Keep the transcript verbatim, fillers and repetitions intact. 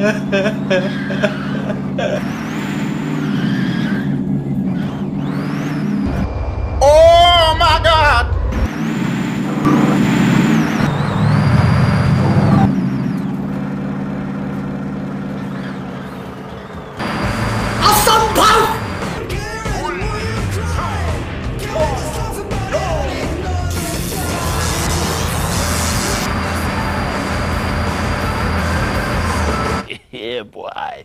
Oh my God! Yeah, boy.